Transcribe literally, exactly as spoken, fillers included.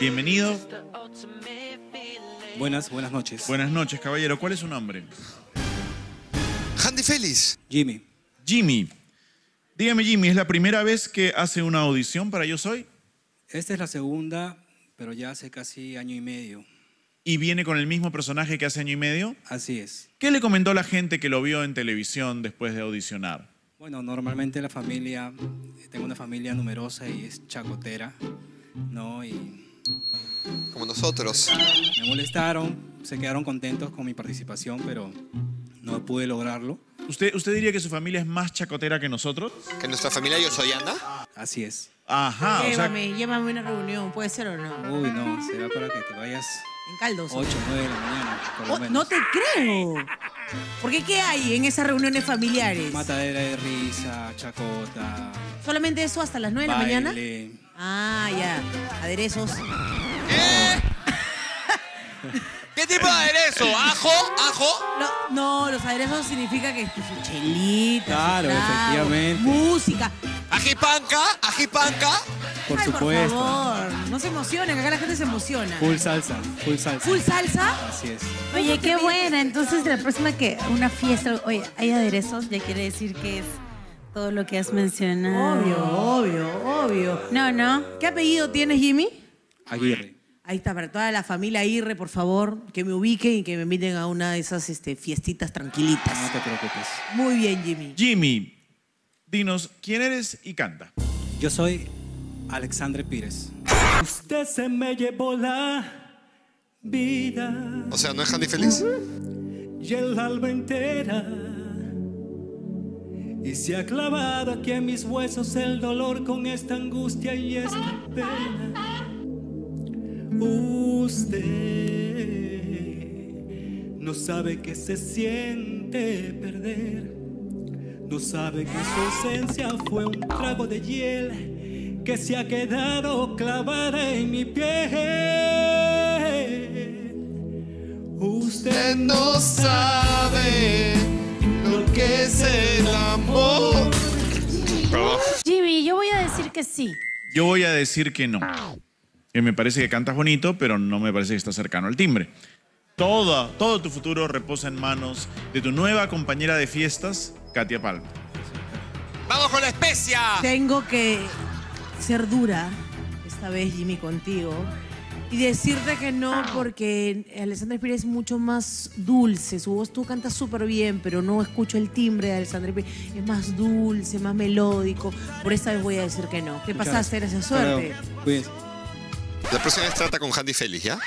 Bienvenido. Buenas, buenas noches. Buenas noches, caballero. ¿Cuál es su nombre? Handy Félix. Jimmy. Jimmy. Dígame, Jimmy, ¿es la primera vez que hace una audición para Yo Soy? Esta es la segunda, pero ya hace casi año y medio. ¿Y viene con el mismo personaje que hace año y medio? Así es. ¿Qué le comentó la gente que lo vio en televisión después de audicionar? Bueno, normalmente la familia, tengo una familia numerosa y es chacotera, ¿no? Y... como nosotros. Me molestaron, se quedaron contentos con mi participación, pero no pude lograrlo. ¿Usted, usted diría que su familia es más chacotera que nosotros? ¿Que nuestra familia Yo Soy anda? Así es. Ajá. Llévame, o sea... llévame a una reunión, ¿puede ser o no? Uy, no, será para que te vayas... en caldos. ocho, nueve de la mañana, por lo oh, menos. No te creo. ¿Por qué qué hay en esas reuniones familiares? Matadera de risa, chacota. ¿Solamente eso hasta las nueve baile. de la mañana? Ah, ya. Aderezos. ¿Qué? ¿Qué tipo de aderezo? ¿Ajo? ¿Ajo? No, no, los aderezos significa que es tu chelita. Claro, claro, efectivamente. Música. ¿Ajipanca? ¿Ajipanca? Por Ay, supuesto. Por favor, no se emocionen, acá la gente se emociona. Full salsa, full salsa. ¿Full salsa? Así es. Oye, qué buena. Entonces, la próxima que una fiesta, oye, hay aderezos, ya quiere decir que es todo lo que has mencionado. Obvio, obvio, obvio. No, no. ¿Qué apellido tienes, Jimmy? Aguirre. Ahí está, para toda la familia Aguirre, por favor, que me ubiquen y que me inviten a una de esas este, fiestitas tranquilitas. No te preocupes. Muy bien, Jimmy. Jimmy, dinos quién eres y canta. Yo soy Alexandre Pires. Usted se me llevó la vida. O sea, ¿no es Handy Feliz? Y el alma entera. Y se ha clavado aquí en mis huesos el dolor con esta angustia y esta pena. Usted no sabe que se siente perder, no sabe que su ausencia fue un trago de hiel que se ha quedado clavada en mi piel. Usted no sabe lo que es el amor. Jimmy, yo voy a decir que sí. Yo voy a decir que no. Me parece que cantas bonito, pero no me parece que estás cercano al timbre. Todo, todo tu futuro reposa en manos de tu nueva compañera de fiestas, Katia Palma. ¡Vamos con la especia! Tengo que ser dura, esta vez, Jimmy, contigo. Y decirte que no, porque Alexandre Pires es mucho más dulce. Su voz, tú cantas súper bien, pero no escucho el timbre de Alexandre Pires. Es más dulce, más melódico. Por esta vez voy a decir que no. ¿Qué pasaste? Gracias, suerte. Claro. Cuídense. La próxima vez trata con Handy Félix, ¿ya?